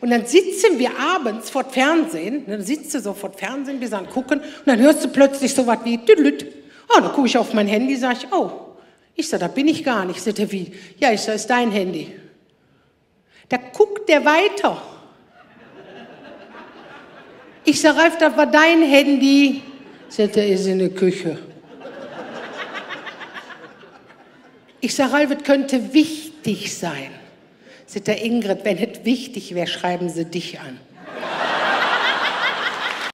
Und dann sitzen wir abends vor Fernsehen, dann sitzt du so vor Fernsehen, wir sagen, gucken, und dann hörst du plötzlich so was wie, düdlüt. Oh, dann gucke ich auf mein Handy, sage ich, oh, ich sage, da bin ich gar nicht. Sagt er, wie? Ja, ich sage, ist dein Handy. Da guckt der weiter. Ich sage, Ralf, das war dein Handy. Sagt er, ist in der Küche. Ich sage, Ralf, es könnte wichtig sein. Sagt der Ingrid, wenn es wichtig wäre, schreiben Sie dich an.